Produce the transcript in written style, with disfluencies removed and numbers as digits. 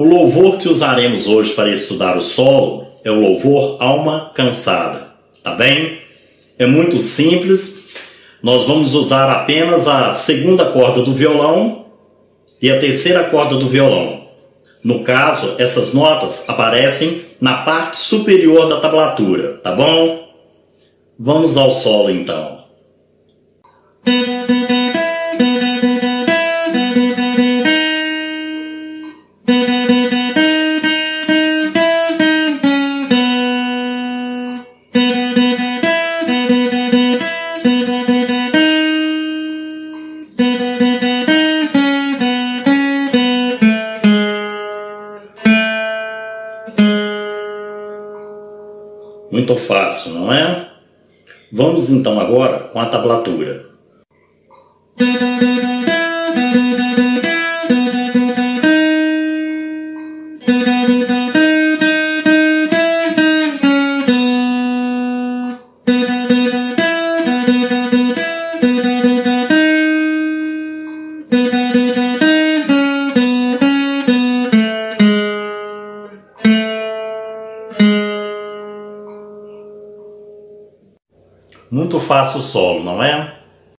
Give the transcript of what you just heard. O louvor que usaremos hoje para estudar o solo é o louvor Alma Cansada, tá bem? É muito simples, nós vamos usar apenas a segunda corda do violão e a terceira corda do violão. No caso, essas notas aparecem na parte superior da tablatura, tá bom? Vamos ao solo então. Muito fácil, não é? Vamos então agora com a tablatura. Muito fácil o solo, não é?